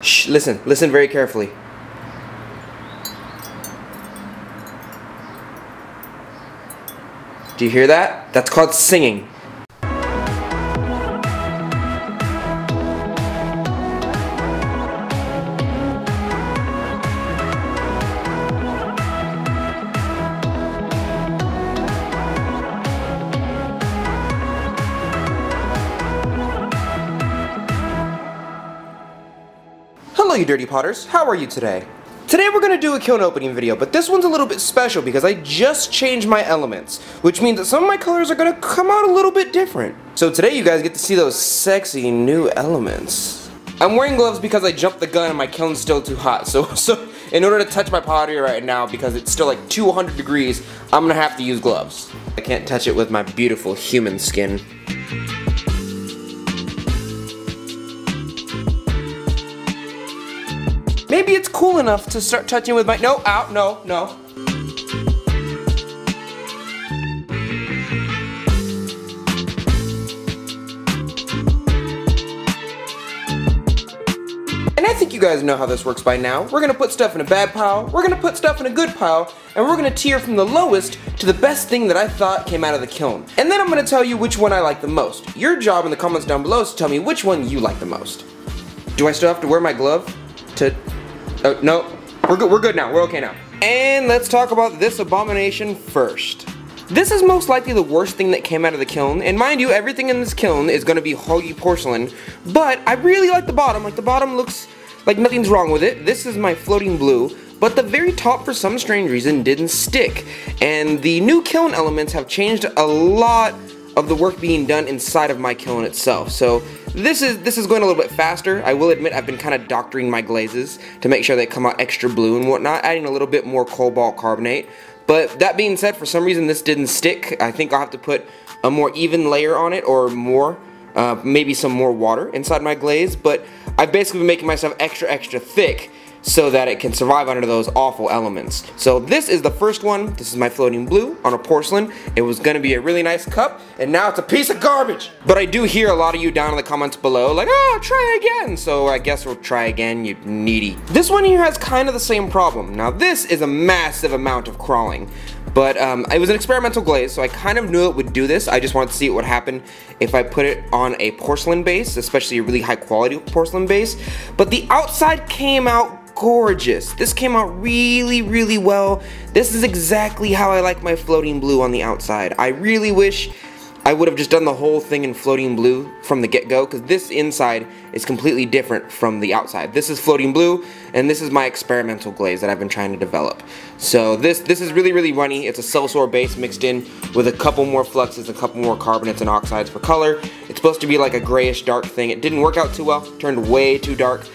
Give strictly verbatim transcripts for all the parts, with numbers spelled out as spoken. Shh, listen, listen very carefully. Do you hear that? That's called singing. Hello you Dirty Potters, how are you today? Today we're going to do a kiln opening video, but this one's a little bit special because I just changed my elements, which means that some of my colors are going to come out a little bit different. So today you guys get to see those sexy new elements. I'm wearing gloves because I jumped the gun and my kiln's still too hot, so, so in order to touch my pottery right now because it's still like two hundred degrees, I'm going to have to use gloves. I can't touch it with my beautiful human skin. Maybe it's cool enough to start touching with my, no, out, no, no. And I think you guys know how this works by now. We're gonna put stuff in a bad pile, we're gonna put stuff in a good pile, and we're gonna tier from the lowest to the best thing that I thought came out of the kiln. And then I'm gonna tell you which one I like the most. Your job in the comments down below is to tell me which one you like the most. Do I still have to wear my glove? To, oh, no, we're good, we're good now, we're okay now. And let's talk about this abomination first. This is most likely the worst thing that came out of the kiln, and mind you, everything in this kiln is gonna be hoggy porcelain, but I really like the bottom, like the bottom looks like nothing's wrong with it. This is my floating blue, but the very top for some strange reason didn't stick, and the new kiln elements have changed a lot of the work being done inside of my kiln itself. So this is this is going a little bit faster. I will admit I've been kind of doctoring my glazes to make sure they come out extra blue and whatnot, adding a little bit more cobalt carbonate. But that being said, for some reason this didn't stick. I think I'll have to put a more even layer on it or more, uh, maybe some more water inside my glaze. But I've basically been making myself extra extra thick so that it can survive under those awful elements. So this is the first one. This is my floating blue on a porcelain. It was gonna be a really nice cup, and now it's a piece of garbage. But I do hear a lot of you down in the comments below, like, oh, try again. So I guess we'll try again, you needy. This one here has kind of the same problem. Now this is a massive amount of crawling, but um, it was an experimental glaze, so I kind of knew it would do this. I just wanted to see what would happen if I put it on a porcelain base, especially a really high quality porcelain base. But the outside came out gorgeous. This came out really, really well. This is exactly how I like my floating blue on the outside. I really wish I would have just done the whole thing in floating blue from the get-go, because this inside is completely different from the outside. This is floating blue, and this is my experimental glaze that I've been trying to develop. So this this is really, really runny. It's a Celsor base mixed in with a couple more fluxes, a couple more carbonates and oxides for color. It's supposed to be like a grayish dark thing. It didn't work out too well, turned way too dark.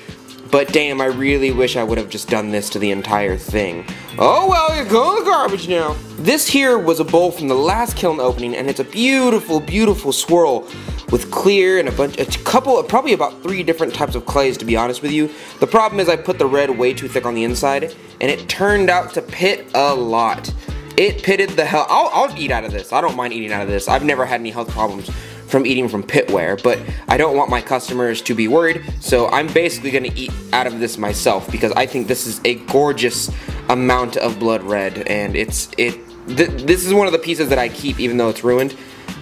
But damn, I really wish I would have just done this to the entire thing. Oh well, you're going to the garbage now. This here was a bowl from the last kiln opening, and it's a beautiful, beautiful swirl with clear and a bunch, a couple, probably about three different types of clays, to be honest with you. The problem is I put the red way too thick on the inside, and it turned out to pit a lot. It pitted the hell, I'll, I'll eat out of this. I don't mind eating out of this. I've never had any health problems from eating from pitware, but I don't want my customers to be worried, so I'm basically gonna eat out of this myself because I think this is a gorgeous amount of blood red, and it's it. Th this is one of the pieces that I keep even though it's ruined,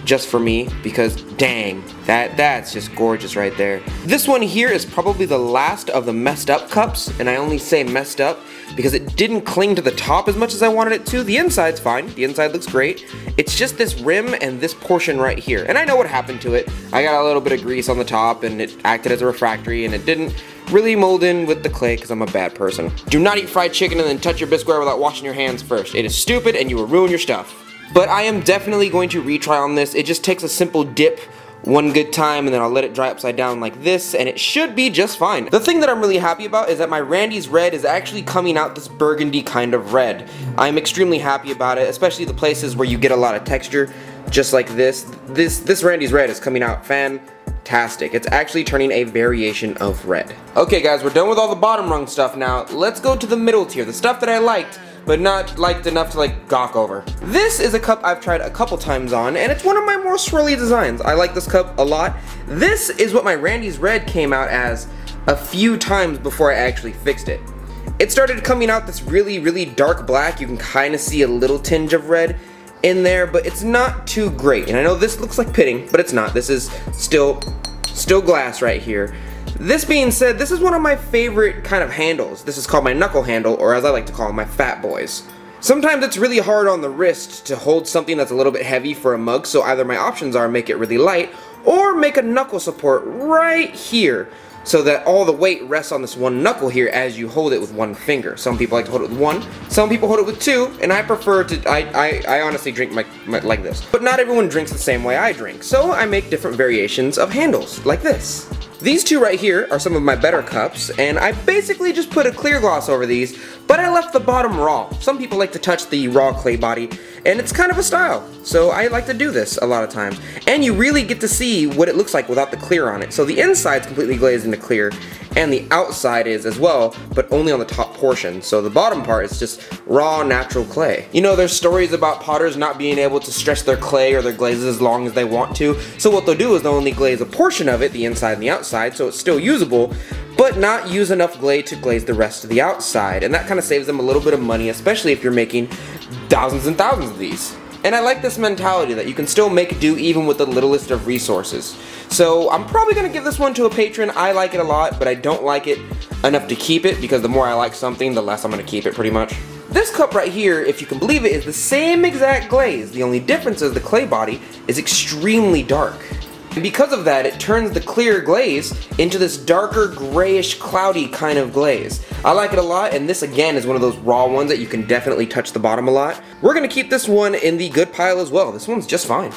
just for me, because dang, that that's just gorgeous right there. This one here is probably the last of the messed up cups, and I only say messed up because it didn't cling to the top as much as I wanted it to. The inside's fine, the inside looks great. It's just this rim and this portion right here. And I know what happened to it. I got a little bit of grease on the top and it acted as a refractory and it didn't really mold in with the clay because I'm a bad person. Do not eat fried chicken and then touch your Bisqueware without washing your hands first. It is stupid and you will ruin your stuff. But I am definitely going to retry on this. It just takes a simple dip one good time, and then I'll let it dry upside down like this, and it should be just fine. The thing that I'm really happy about is that my Randy's red is actually coming out this burgundy kind of red. I'm extremely happy about it, especially the places where you get a lot of texture, just like this. This, this Randy's red is coming out fantastic. It's actually turning a variation of red. Okay guys, we're done with all the bottom rung stuff now. Let's go to the middle tier, the stuff that I liked, but not liked enough to like gawk over. This is a cup I've tried a couple times on, and it's one of my more swirly designs. I like this cup a lot. This is what my Randy's red came out as, a few times before I actually fixed it. It started coming out this really, really dark black. You can kind of see a little tinge of red in there, but it's not too great. And I know this looks like pitting, but it's not. This is still, still glass right here. This being said, this is one of my favorite kind of handles. This is called my knuckle handle, or as I like to call them, my Fat Boys. Sometimes it's really hard on the wrist to hold something that's a little bit heavy for a mug, so either my options are make it really light, or make a knuckle support right here, so that all the weight rests on this one knuckle here as you hold it with one finger. Some people like to hold it with one, some people hold it with two, and I prefer to, I, I, I honestly drink my, my, like this. But not everyone drinks the same way I drink, so I make different variations of handles, like this. These two right here are some of my better cups, and I basically just put a clear gloss over these, but I left the bottom raw. Some people like to touch the raw clay body, and it's kind of a style, so I like to do this a lot of times. And you really get to see what it looks like without the clear on it. So the inside's completely glazed into clear, and the outside is as well, but only on the top portion. So the bottom part is just raw, natural clay. You know, there's stories about potters not being able to stretch their clay or their glazes as long as they want to, so what they'll do is they'll only glaze a portion of it, the inside and the outside, so it's still usable, but not use enough glaze to glaze the rest of the outside, and that kind of saves them a little bit of money, especially if you're making thousands and thousands of these. And I like this mentality that you can still make do even with the littlest of resources. So I'm probably going to give this one to a patron. I like it a lot, but I don't like it enough to keep it, because the more I like something, the less I'm going to keep it, pretty much. This cup right here, if you can believe it, is the same exact glaze. The only difference is the clay body is extremely dark. And because of that, it turns the clear glaze into this darker, grayish, cloudy kind of glaze. I like it a lot, and this again is one of those raw ones that you can definitely touch the bottom a lot. We're gonna keep this one in the good pile as well. This one's just fine.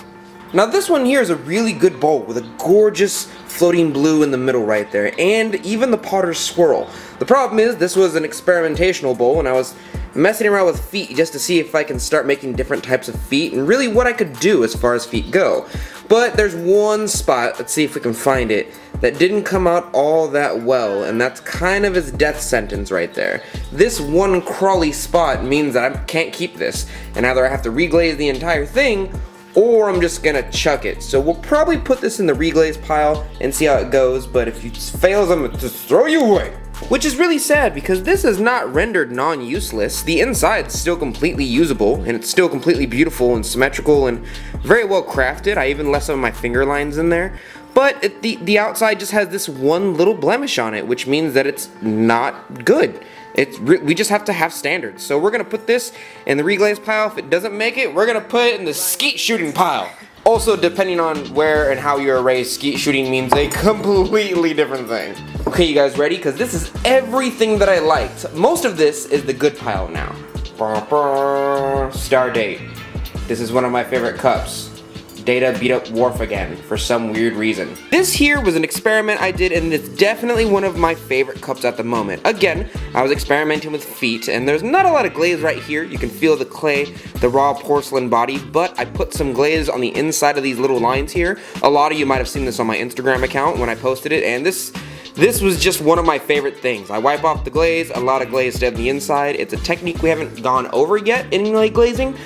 Now this one here is a really good bowl with a gorgeous floating blue in the middle right there, and even the potter's swirl. The problem is this was an experimentational bowl, and I was messing around with feet just to see if I can start making different types of feet and really what I could do as far as feet go. But there's one spot, let's see if we can find it, that didn't come out all that well, and that's kind of his death sentence right there. This one crawly spot means that I can't keep this, and either I have to reglaze the entire thing, or I'm just gonna chuck it. So we'll probably put this in the reglaze pile and see how it goes, but if it fails, I'm gonna just throw you away. Which is really sad, because this is not rendered non-useless. The inside's still completely usable, and it's still completely beautiful and symmetrical and very well crafted. I even left some of my finger lines in there. But it, the, the outside just has this one little blemish on it, which means that it's not good. It's we just have to have standards. So we're gonna put this in the reglaze pile. If it doesn't make it, we're gonna put it in the skeet shooting pile. Also, depending on where and how you erase, skeet shooting means a completely different thing. Okay, you guys ready? Because this is everything that I liked. Most of this is the good pile now. Stardate. This is one of my favorite cups. Data beat up Worf again for some weird reason. This here was an experiment I did, and it's definitely one of my favorite cups at the moment. Again, I was experimenting with feet, and there's not a lot of glaze right here. You can feel the clay, the raw porcelain body, but I put some glaze on the inside of these little lines here. A lot of you might have seen this on my Instagram account when I posted it, and this This was just one of my favorite things. I wipe off the glaze, a lot of glaze dead on the inside. It's a technique we haven't gone over yet in light glazing,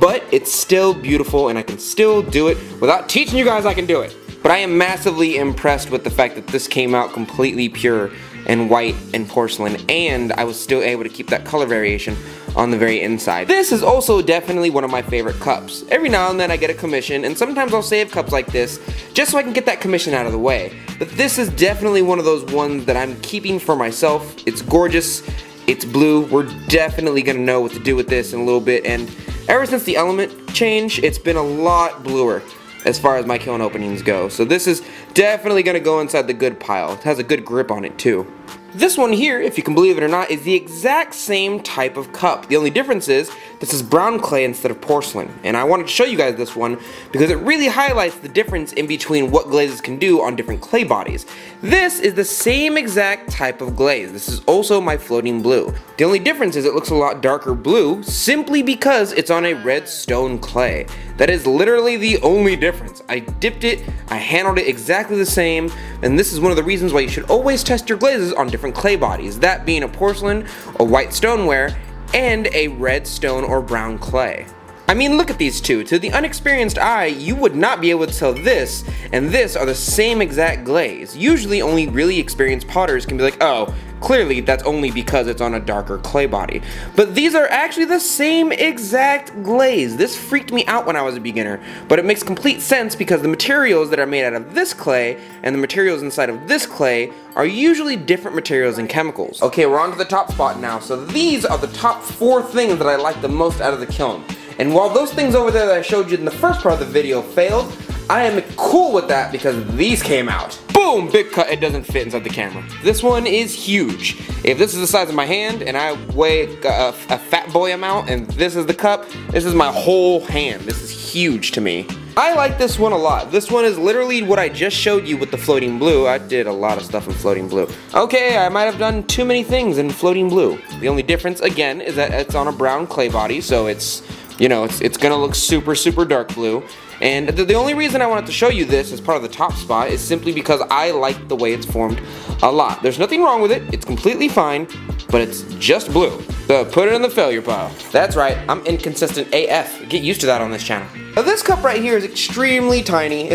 but it's still beautiful, and I can still do it without teaching you guys I can do it. But I am massively impressed with the fact that this came out completely pure and white and porcelain, and I was still able to keep that color variation on the very inside. This is also definitely one of my favorite cups. Every now and then I get a commission, and sometimes I'll save cups like this just so I can get that commission out of the way. But this is definitely one of those ones that I'm keeping for myself. It's gorgeous, it's blue. We're definitely gonna know what to do with this in a little bit, and ever since the element change, it's been a lot bluer as far as my kiln openings go. So this is definitely gonna go inside the good pile. It has a good grip on it too. This one here, if you can believe it or not, is the exact same type of cup. The only difference is this is brown clay instead of porcelain. And I wanted to show you guys this one because it really highlights the difference in between what glazes can do on different clay bodies. This is the same exact type of glaze. This is also my floating blue. The only difference is it looks a lot darker blue simply because it's on a red stone clay. That is literally the only difference. I dipped it, I handled it exactly the same, and this is one of the reasons why you should always test your glazes on different different clay bodies, that being a porcelain, a white stoneware, and a red stone or brown clay. I mean, look at these two. To the unexperienced eye, you would not be able to tell this and this are the same exact glaze. Usually only really experienced potters can be like, oh, clearly that's only because it's on a darker clay body. But these are actually the same exact glaze. This freaked me out when I was a beginner, but it makes complete sense because the materials that are made out of this clay and the materials inside of this clay are usually different materials and chemicals. Okay, we're on to the top spot now. So these are the top four things that I like the most out of the kiln. And while those things over there that I showed you in the first part of the video failed, I am cool with that because these came out. Boom, big cut, it doesn't fit inside the camera. This one is huge. If this is the size of my hand and I weigh a, a fat boy amount and this is the cup, this is my whole hand. This is huge to me. I like this one a lot. This one is literally what I just showed you with the floating blue. I did a lot of stuff in floating blue. Okay, I might have done too many things in floating blue. The only difference, again, is that it's on a brown clay body, so it's, you know, it's, it's gonna look super, super dark blue. And the, the only reason I wanted to show you this as part of the top spot is simply because I like the way it's formed a lot. There's nothing wrong with it, it's completely fine, but it's just blue. So put it in the failure pile. That's right, I'm inconsistent A F. Get used to that on this channel. Now this cup right here is extremely tiny.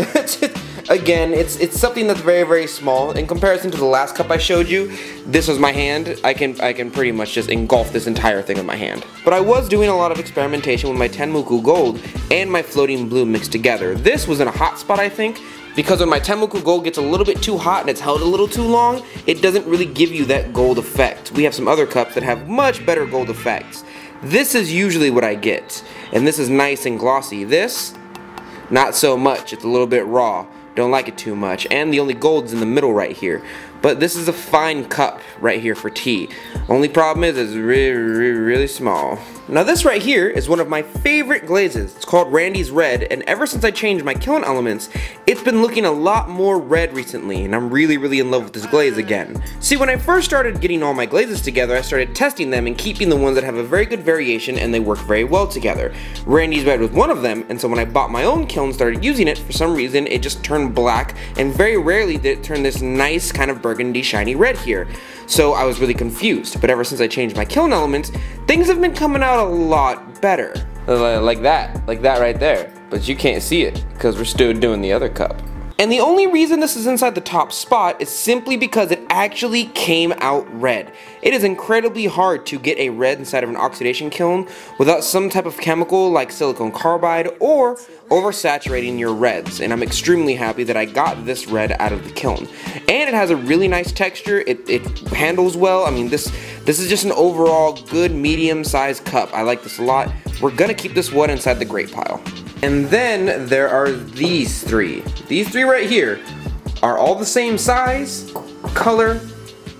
Again, it's it's something that's very, very small. In comparison to the last cup I showed you, this was my hand. I can I can pretty much just engulf this entire thing in my hand. But I was doing a lot of experimentation with my Tenmuku Gold and my floating blue mixed together. This was in a hot spot, I think, because when my Tenmuku Gold gets a little bit too hot and it's held a little too long, it doesn't really give you that gold effect. We have some other cups that have much better gold effects. This is usually what I get, and this is nice and glossy. This, not so much. It's a little bit raw. Don't like it too much, and the only gold's in the middle right here. But this is a fine cup right here for tea. Only problem is it's really, really, really small. Now this right here is one of my favorite glazes. It's called Randy's Red, and ever since I changed my kiln elements, it's been looking a lot more red recently, and I'm really, really in love with this glaze again. See, when I first started getting all my glazes together, I started testing them and keeping the ones that have a very good variation and they work very well together. Randy's Red was one of them, and so when I bought my own kiln and started using it, for some reason it just turned black, and very rarely did it turn this nice kind of burgundy shiny red here. So I was really confused, but ever since I changed my kiln elements, things have been coming out a lot better. Like that, like that right there. But you can't see it, because we're still doing the other cup. And the only reason this is inside the top spot is simply because it actually came out red. It is incredibly hard to get a red inside of an oxidation kiln without some type of chemical like silicon carbide or oversaturating your reds, and I'm extremely happy that I got this red out of the kiln. And it has a really nice texture, it, it handles well. I mean, this, this is just an overall good medium-sized cup. I like this a lot. We're gonna keep this one inside the grape pile. And then there are these three. These three right here are all the same size, color,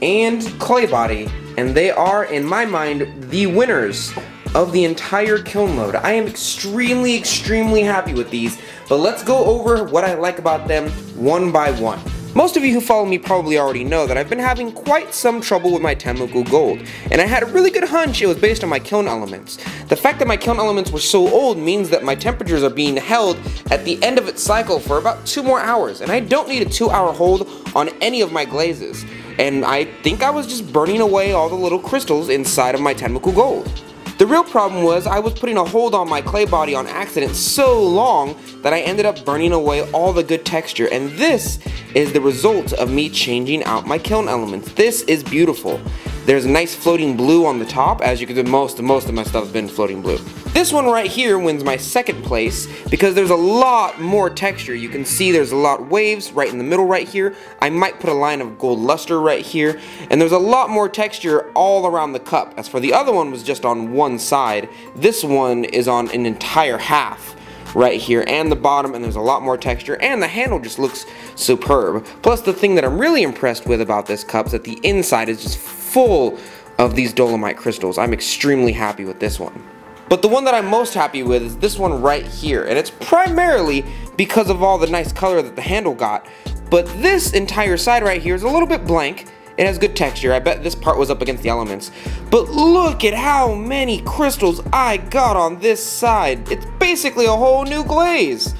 and clay body, and they are, in my mind, the winners of the entire kiln load. I am extremely, extremely happy with these, but let's go over what I like about them one by one. Most of you who follow me probably already know that I've been having quite some trouble with my Tenmuku Gold, and I had a really good hunch it was based on my kiln elements. The fact that my kiln elements were so old means that my temperatures are being held at the end of its cycle for about two more hours, and I don't need a two hour hold on any of my glazes, and I think I was just burning away all the little crystals inside of my Tenmuku Gold. The real problem was I was putting a hold on my clay body on accident so long that I ended up burning away all the good texture, and this is the result of me changing out my kiln elements. This is beautiful. There's a nice floating blue on the top. As you can see, most, most of my stuff has been floating blue. This one right here wins my second place because there's a lot more texture. You can see there's a lot of waves right in the middle right here. I might put a line of gold luster right here, and there's a lot more texture all around the cup. As for the other one was just on one side, this one is on an entire half right here and the bottom, and there's a lot more texture, and the handle just looks superb. Plus the thing that I'm really impressed with about this cup is that the inside is just full of these dolomite crystals. I'm extremely happy with this one. But the one that I'm most happy with is this one right here, and it's primarily because of all the nice color that the handle got, but this entire side right here is a little bit blank. It has good texture. I bet this part was up against the elements. But look at how many crystals I got on this side. It's basically a whole new glaze.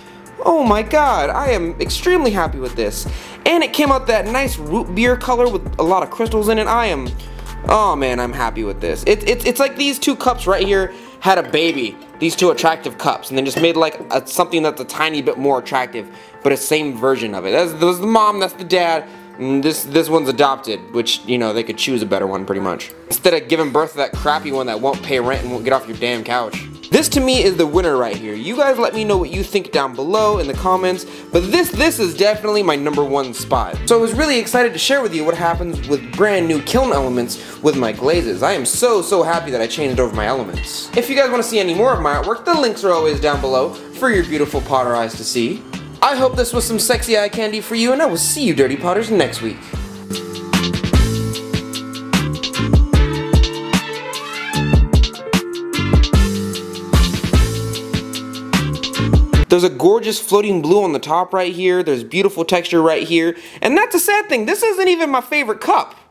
Oh my god, I am extremely happy with this. And it came out that nice root beer color with a lot of crystals in it. I am, oh man, I'm happy with this. It, it, it's like these two cups right here had a baby. these two attractive cups and then just made like a, something that's a tiny bit more attractive, but a same version of it. That's, that's the mom, that's the dad. And this this one's adopted, which, you know, they could choose a better one pretty much. Instead of giving birth to that crappy one that won't pay rent and won't get off your damn couch. This to me is the winner right here. You guys let me know what you think down below in the comments, but this this is definitely my number one spot. So I was really excited to share with you what happens with brand new kiln elements with my glazes. I am so, so happy that I changed over my elements. If you guys want to see any more of my artwork, the links are always down below for your beautiful Potter eyes to see. I hope this was some sexy eye candy for you, and I will see you Dirty Potters next week. There's a gorgeous floating blue on the top right here. There's beautiful texture right here. And that's a sad thing. This isn't even my favorite cup.